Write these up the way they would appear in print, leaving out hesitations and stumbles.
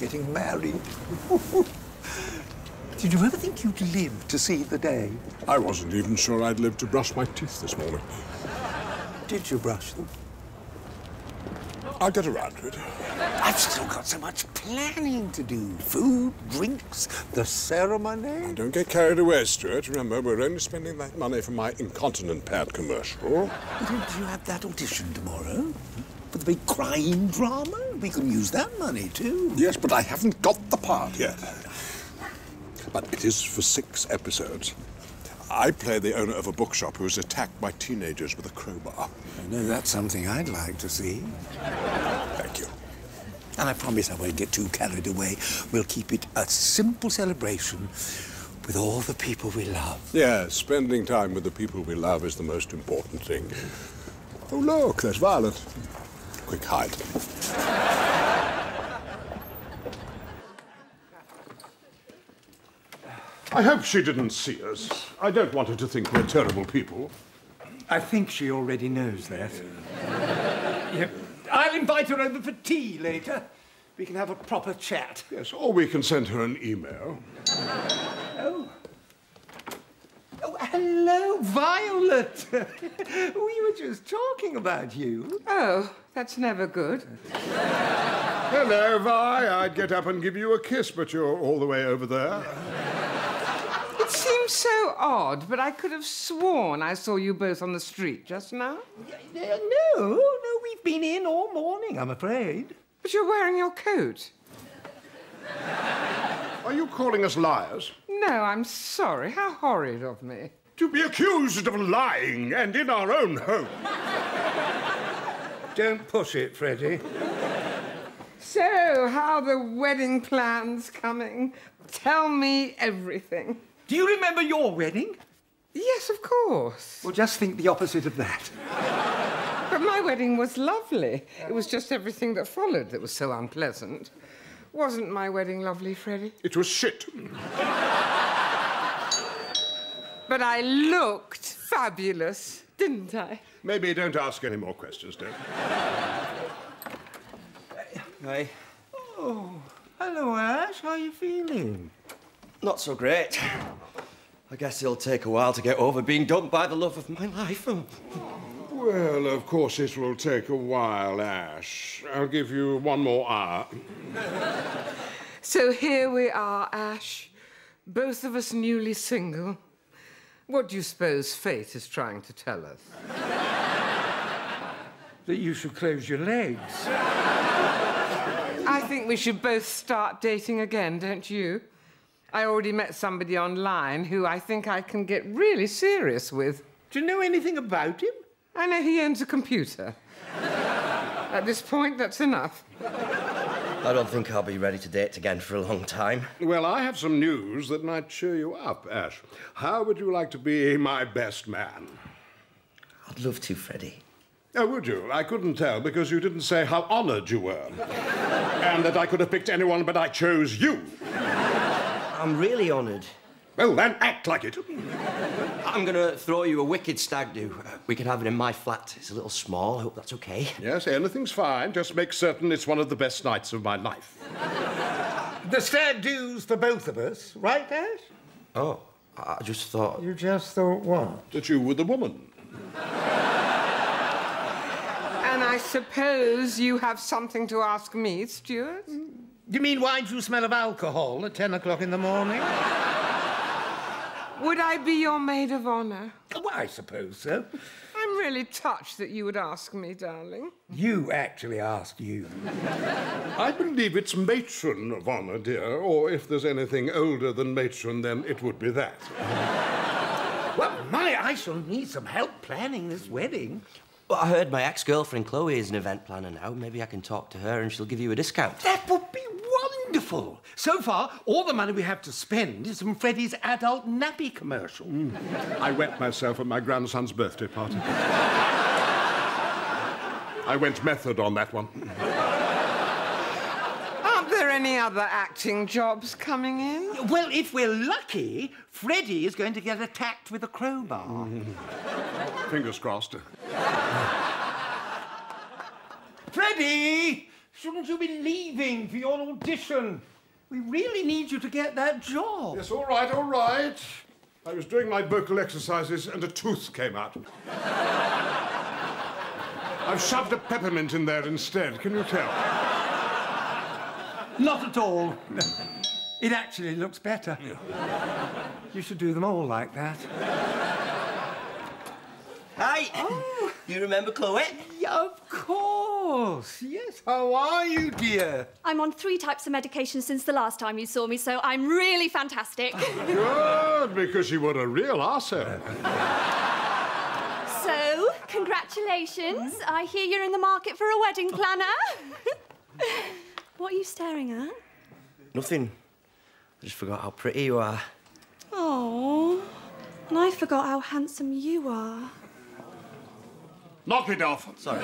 getting married. Did you ever think you'd live to see the day? I wasn't even sure I'd live to brush my teeth this morning. Did you brush them? I'll get around to it. I've still got so much planning to do. Food, drinks, the ceremony. Now, don't get carried away, Stuart. Remember, we're only spending that money for my incontinent pad commercial. Don't you have that audition tomorrow? For the big crime drama? We can use that money, too. Yes, but I haven't got the part yet. But it is for 6 episodes. I play the owner of a bookshop who is attacked by teenagers with a crowbar. I know that's something I'd like to see. Thank you. And I promise I won't get too carried away. We'll keep it a simple celebration with all the people we love. Yeah, spending time with the people we love is the most important thing. Oh, look, there's Violet. Quick, hide. I hope she didn't see us. I don't want her to think we're terrible people. I think she already knows that. Yeah. Yeah. I'll invite her over for tea later. We can have a proper chat. Yes, or we can send her an email. Oh. Oh, hello, Violet. We were just talking about you. Oh, that's never good. Hello, Vi. I'd get up and give you a kiss, but you're all the way over there. It seems so odd, but I could have sworn I saw you both on the street just now. No, we've been in all morning, I'm afraid. But you're wearing your coat. Are you calling us liars? No, I'm sorry. How horrid of me. To be accused of lying and in our own home. Don't push it, Freddie. So, how are the wedding plans coming? Tell me everything. Do you remember your wedding? Yes, of course. Well, just think the opposite of that. But my wedding was lovely. It was just everything that followed that was so unpleasant. Wasn't my wedding lovely, Freddie? It was shit. But I looked fabulous, didn't I? Maybe don't ask any more questions, dear. Hi. Oh, hello, Ash. How are you feeling? Not so great. I guess it'll take a while to get over being dumped by the love of my life. Well, of course it will take a while, Ash. I'll give you 1 more hour. So here we are, Ash. Both of us newly single. What do you suppose fate is trying to tell us? That you should close your legs. I think we should both start dating again, don't you? I already met somebody online who I think I can get really serious with. Do you know anything about him? I know he owns a computer. At this point, that's enough. I don't think I'll be ready to date again for a long time. Well, I have some news that might cheer you up, Ash. How would you like to be my best man? I'd love to, Freddie. Oh, would you? I couldn't tell because you didn't say how honoured you were. And that I could have picked anyone, but I chose you. I'm really honoured. Well, then act like it. I'm going to throw you a wicked stag do. We can have it in my flat. It's a little small. I hope that's OK. Yes, anything's fine. Just make certain it's one of the best nights of my life. The stag do's for both of us, right, Ash? Oh, I just thought... You just thought what? That you were the woman. And I suppose you have something to ask me, Stuart? You mean why do you smell of alcohol at 10 o'clock in the morning? Would I be your maid of honour? Well, I suppose so. I'm really touched that you would ask me, darling. You actually asked you. I believe it's matron of honour, dear, or if there's anything older than matron, then it would be that. Well, I shall need some help planning this wedding. Well, I heard my ex-girlfriend Chloe is an event planner now. Maybe I can talk to her and she'll give you a discount. That would be wonderful. So far, all the money we have to spend is from Freddie's adult nappy commercial. I wet myself at my grandson's birthday party. I went method on that one. Aren't there any other acting jobs coming in? Well, if we're lucky, Freddie is going to get attacked with a crowbar. Fingers crossed. Freddie! Shouldn't you be leaving for your audition? We really need you to get that job. Yes, all right, all right. I was doing my vocal exercises and a tooth came out. I've shoved a peppermint in there instead, can you tell? Not at all. It actually looks better. Yeah. You should do them all like that. Hi. Oh. You remember Chloe? Yeah, of course. Yes, how are you, dear? I'm on 3 types of medication since the last time you saw me, so I'm really fantastic. Good, because you were a real arsehole. So, congratulations. I hear you're in the market for a wedding planner. What are you staring at? Nothing. I just forgot how pretty you are. Oh, and I forgot how handsome you are. Knock it off. Sorry.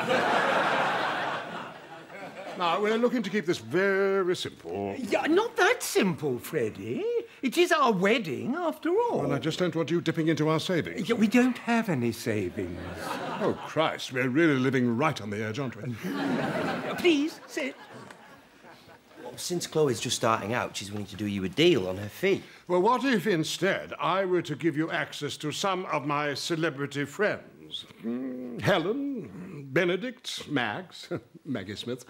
Now, we're looking to keep this very simple. Yeah, not that simple, Freddie. It is our wedding, after all. Well, I just don't want you dipping into our savings. Yeah, we don't have any savings. Oh, Christ, we're really living right on the edge, aren't we? Please, sit. Since Chloe's just starting out, she's willing to do you a deal on her fee. Well, what if instead I were to give you access to some of my celebrity friends? Helen, Benedict, Mags, Maggie Smith.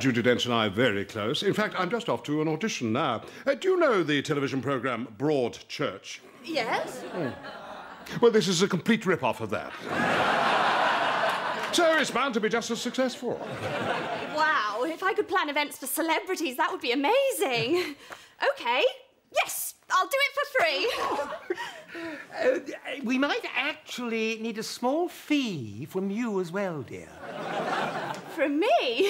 Judi Dench and I are very close. In fact, I'm just off to an audition now. Do you know the television programme Broad Church? Yes. Oh. Well, this is a complete rip-off of that. So it's bound to be just as successful. Wow, if I could plan events for celebrities, that would be amazing. OK, yes, I'll do it for free. We might actually need a small fee from you as well, dear. From me?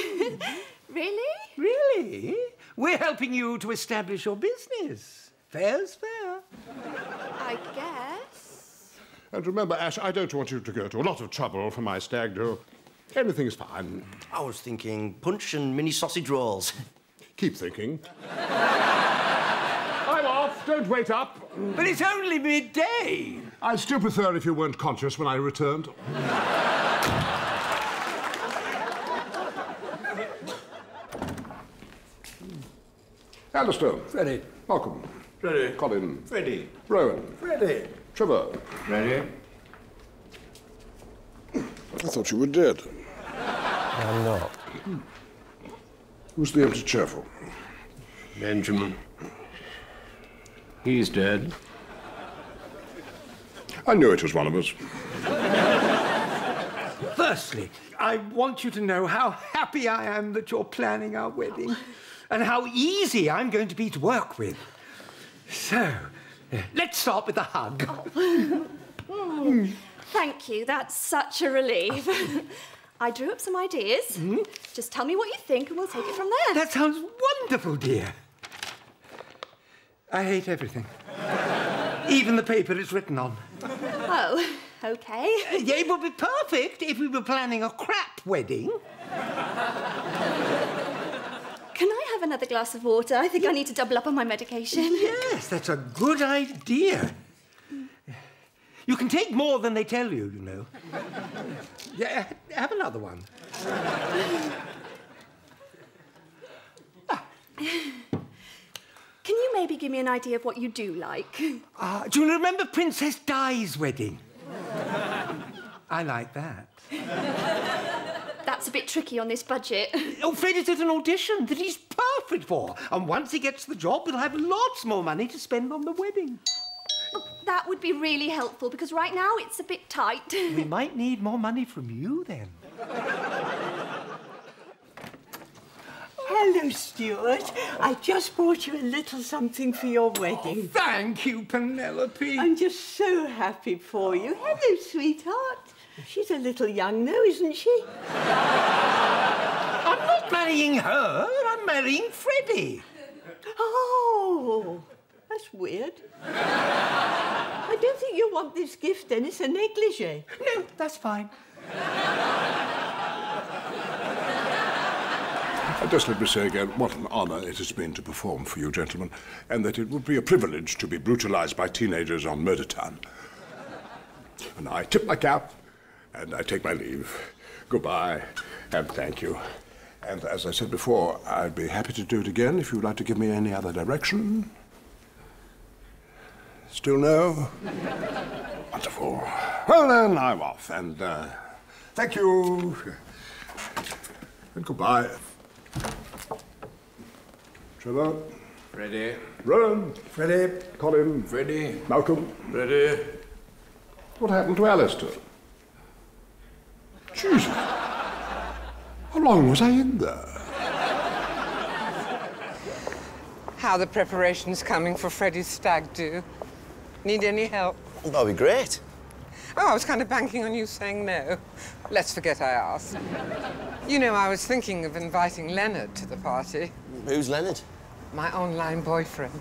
Really? Really? We're helping you to establish your business. Fair's fair. I guess. And remember, Ash, I don't want you to go to a lot of trouble for my stag do. Everything's fine. I was thinking punch and mini sausage rolls. Keep thinking. I'm off. Don't wait up. But it's only midday. I'd still prefer if you weren't conscious when I returned. Alistair. Freddie. Malcolm. Freddie. Colin. Freddie. Rowan. Freddie. Trevor. Freddie. I thought you were dead. I'm not. Who's the empty chair for? Benjamin. He's dead. I knew it was one of us. Firstly, I want you to know how happy I am that you're planning our wedding and how easy I'm going to be to work with. So, let's start with a hug. Oh. Mm. Thank you. That's such a relief. I drew up some ideas. Mm-hmm. Just tell me what you think and we'll take it from there. That sounds wonderful, dear. I hate everything. Even the paper it's written on. Oh, OK. Yeah, it would be perfect if we were planning a crap wedding. Can I have another glass of water? I think I need to double up on my medication. Yes, that's a good idea. You can take more than they tell you, you know. Yeah, have another one. Ah. Can you maybe give me an idea of what you do like? Do you remember Princess Di's wedding? I like that. That's a bit tricky on this budget. Oh, Freddie's at an audition that he's perfect for. And once he gets the job, he'll have lots more money to spend on the wedding. That would be really helpful, because right now it's a bit tight. We might need more money from you, then. Hello, Stuart. I just brought you a little something for your wedding. Oh, thank you, Penelope. I'm just so happy for you. Hello, sweetheart. She's a little young, though, isn't she? I'm not marrying her. I'm marrying Freddie. Oh. That's weird. I don't think you want this gift, then. It's a negligee. No, that's fine. Just let me say again what an honour it has been to perform for you, gentlemen, and that it would be a privilege to be brutalised by teenagers on Murder Town. And I tip my cap, and I take my leave. Goodbye, And thank you. And as I said before, I'd be happy to do it again if you'd like to give me any other direction. Still no? Wonderful. Well then, I'm off, and thank you. And goodbye. Trevor. Ready. Rowan. Ready. Colin. Ready. Malcolm. Ready. What happened to Alistair? Jesus. How long was I in there? How are the preparations coming for Freddie's stag do? Need any help? Well, that'd be great. Oh, I was kind of banking on you saying no. Let's forget I asked. You know, I was thinking of inviting Leonard to the party. Who's Leonard? My online boyfriend.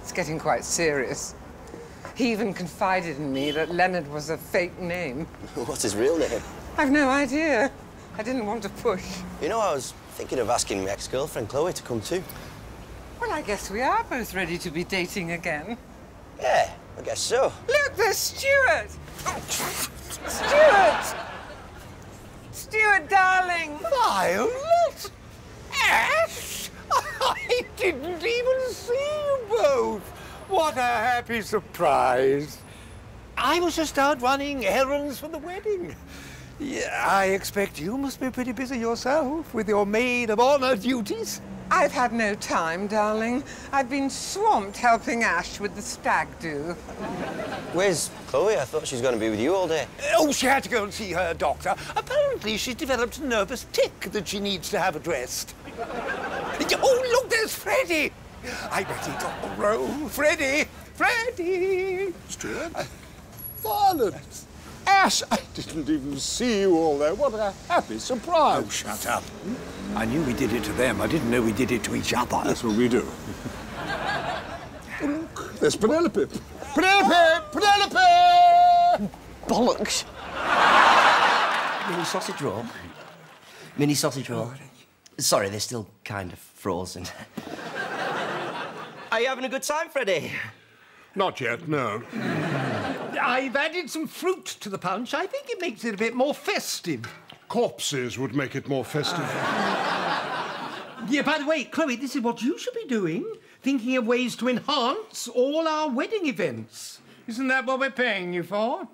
It's getting quite serious. He even confided in me that Leonard was a fake name. What's his real name? I've no idea. I didn't want to push. You know, I was thinking of asking my ex-girlfriend, Chloe, to come too. Well, I guess we are both ready to be dating again. Yeah, I guess so. Look, there's Stuart! Stuart! Stuart, darling! Violet! Ash! I didn't even see you both! What a happy surprise! I was just out running errands for the wedding. Yeah, I expect you must be pretty busy yourself with your maid of honor duties. I've had no time, darling. I've been swamped helping Ash with the stag do. Where's Chloe? I thought she was going to be with you all day. Oh, she had to go and see her doctor. Apparently, she's developed a nervous tic that she needs to have addressed. Oh, look, there's Freddie. I bet he got the role. Freddie! Freddie! Stuart? Violet! Ash, I didn't even see you all there. What a happy surprise. Oh, shut up. I knew we did it to them. I didn't know we did it to each other. That's what we do. Look, there's Penelope. Penelope! Penelope! Bollocks. Mini sausage roll. Mini sausage roll. Sorry, they're still kind of frozen. Are you having a good time, Freddie? Not yet, no. I've added some fruit to the punch. I think it makes it a bit more festive. Corpses would make it more festive. Yeah, by the way, Chloe, this is what you should be doing. Thinking of ways to enhance all our wedding events. Isn't that what we're paying you for?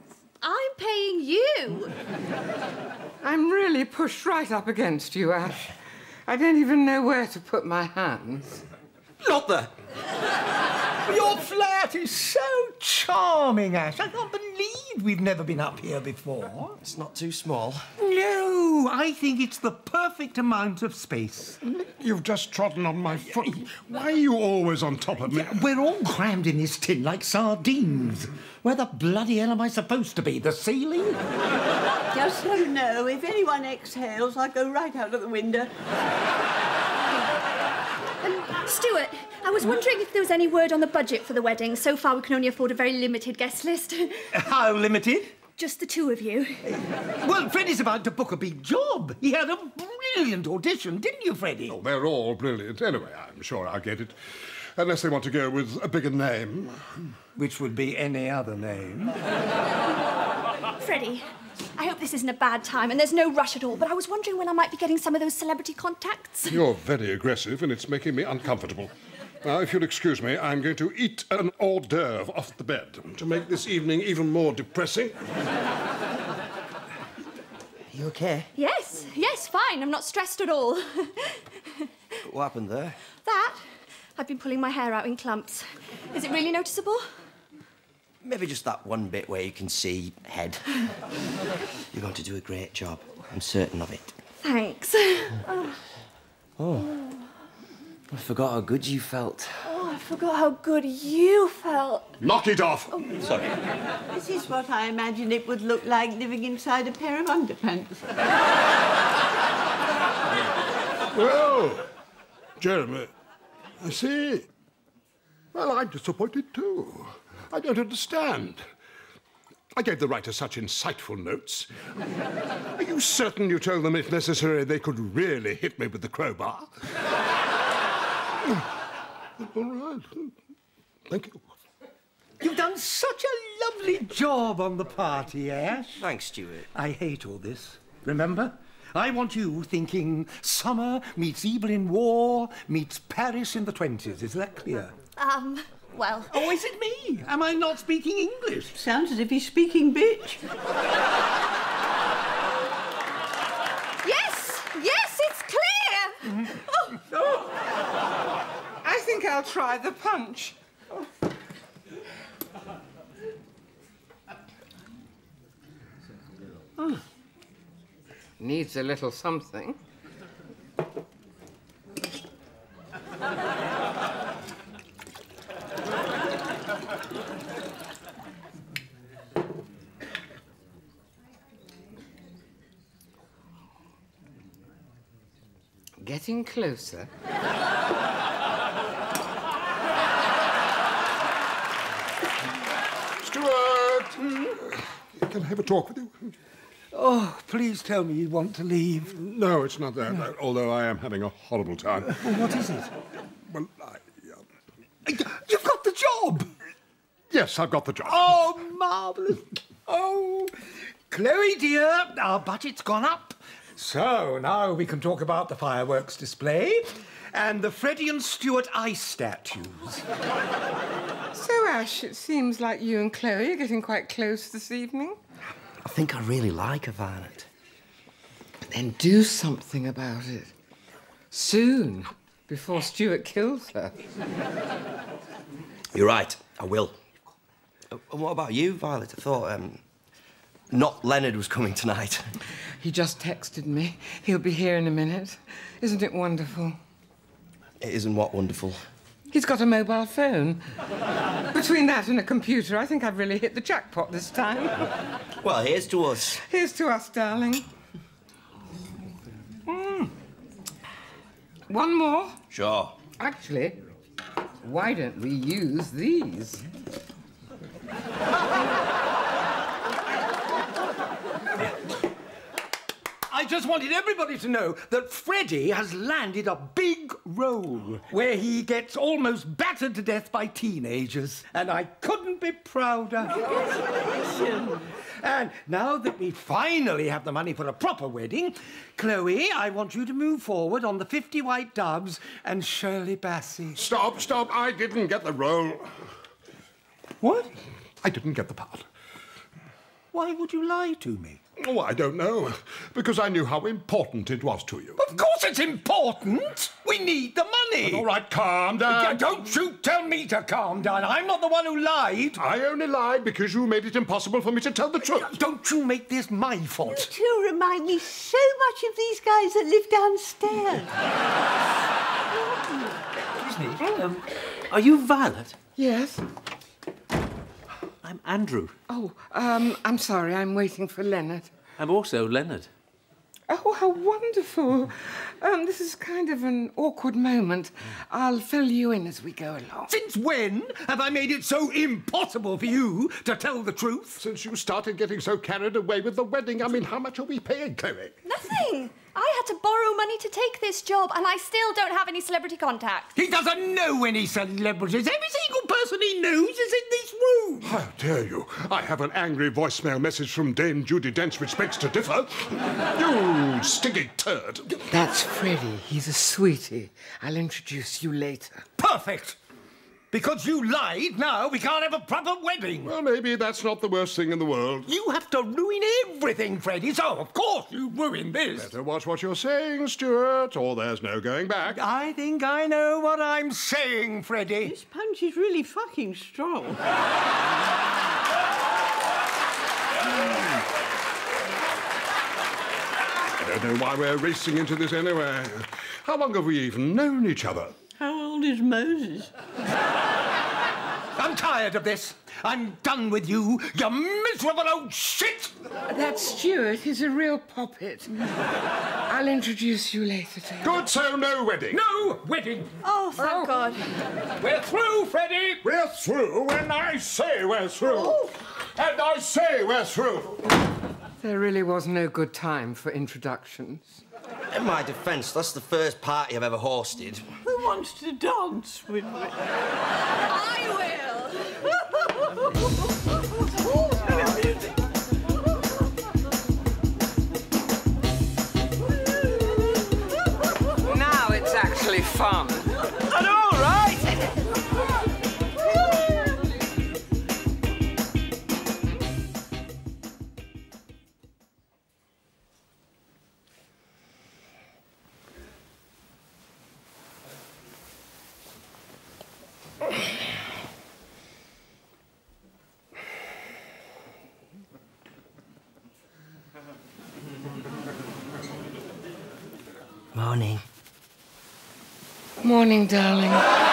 I'm paying you. I'm really pushed right up against you, Ash. I don't even know where to put my hands. Not there. Your flat is so charming, Ash. I can't believe we've never been up here before. It's not too small. No, I think it's the perfect amount of space. You've just trodden on my foot. Why are you always on top of me? Yeah, we're all crammed in this tin like sardines. Where the bloody hell am I supposed to be? The ceiling? Just so you know, if anyone exhales, I go right out of the window. Stuart, I was wondering if there was any word on the budget for the wedding. So far, we can only afford a very limited guest list. How limited? Just the two of you. Well, Freddie's about to book a big job. He had a brilliant audition, didn't you, Freddie? Oh, they're all brilliant. Anyway, I'm sure I'll get it. Unless they want to go with a bigger name. Which would be any other name. Freddie, I hope this isn't a bad time and there's no rush at all, but I was wondering when I might be getting some of those celebrity contacts. You're very aggressive and it's making me uncomfortable. Now, if you'll excuse me, I'm going to eat an hors d'oeuvre off the bed to make this evening even more depressing. Are you okay? Yes, yes, fine. I'm not stressed at all. What happened there? That? I've been pulling my hair out in clumps. Is it really noticeable? Maybe just that one bit where you can see head. You're going to do a great job. I'm certain of it. Thanks. Oh. I forgot how good you felt. Oh, I forgot how good you felt. Knock it off! Oh. Sorry. This is what I imagine it would look like living inside a pair of underpants. Well, Jeremy, I see. Well, I'm disappointed too. I don't understand. I gave the writer such insightful notes. Are you certain you told them, if necessary, they could really hit me with the crowbar? All right. Thank you. You've done such a lovely job on the party, Ash. Thanks, Stuart. I hate all this, remember? I want you thinking summer meets Evelyn Waugh meets Paris in the 20s. Is that clear? Well... Oh, is it me? Am I not speaking English? Sounds as if he's speaking bitch. Yes! Yes, it's clear! Mm-hmm. Oh. Oh. I think I'll try the punch. Oh. Oh. Needs a little something. Getting closer. Stuart! Can I have a talk with you? Oh, please tell me you want to leave. No, it's not that, no. Although I am having a horrible time. Well, what is it? Well, You've got the job! Yes, I've got the job. Oh, marvellous. Oh, Chloe, dear, our budget's gone up. So, now we can talk about the fireworks display and the Freddie and Stuart ice statues. So, Ash, it seems like you and Chloe are getting quite close this evening. I think I really like her, Violet. Then do something about it. Soon, before Stuart kills her. You're right, I will. And what about you, Violet? I thought, not Leonard was coming tonight. He just texted me. He'll be here in a minute. Isn't it wonderful? It isn't what wonderful? He's got a mobile phone. Between that and a computer, I think I've really hit the jackpot this time. Well, here's to us. Here's to us, darling. Mm. One more? Sure. Actually, why don't we use these? I just wanted everybody to know that Freddie has landed a big role where he gets almost battered to death by teenagers, and I couldn't be prouder. Congratulations! And now that we finally have the money for a proper wedding, Chloe, I want you to move forward on the 50 White Doves and Shirley Bassey. Stop, stop, I didn't get the role. What? I didn't get the part. Why would you lie to me? Oh, I don't know, because I knew how important it was to you. Of course it's important! We need the money! But all right, calm down. Yeah, don't you tell me to calm down. I'm not the one who lied. I only lied because you made it impossible for me to tell the truth. Don't you make this my fault. You two remind me so much of these guys that live downstairs. Excuse me. Are you Violet? Yes. I'm Andrew. Oh, I'm sorry, I'm waiting for Leonard. I'm also Leonard. Oh, how wonderful. This is kind of an awkward moment. I'll fill you in as we go along. Since when have I made it so impossible for you to tell the truth? Since you started getting so carried away with the wedding. I mean, how much are we paying, Chloe? Nothing. I had to borrow money to take this job, and I still don't have any celebrity contacts. He doesn't know any celebrities. Every single person he knows is in this room. How dare you? I have an angry voicemail message from Dame Judi Dench which begs to differ. You stinking turd. That's Freddie. He's a sweetie. I'll introduce you later. Perfect. Because you lied, now we can't have a proper wedding. Well, maybe that's not the worst thing in the world. You have to ruin everything, Freddie, so of course you ruin this. Better watch what you're saying, Stuart, or there's no going back. I think I know what I'm saying, Freddie. This punch is really fucking strong. I don't know why we're racing into this anyway. How long have we even known each other? How old is Moses? I'm tired of this. I'm done with you, you miserable old shit! That Stuart is a real poppet. I'll introduce you later to him. Good, so no wedding. No wedding! Oh, thank God. We're through, Freddie! We're through when I say we're through. Oh. And I say we're through. There really was no good time for introductions. In my defence, that's the first party I've ever hosted. Who wants to dance with me? I will! Oh, Morning. Morning, darling.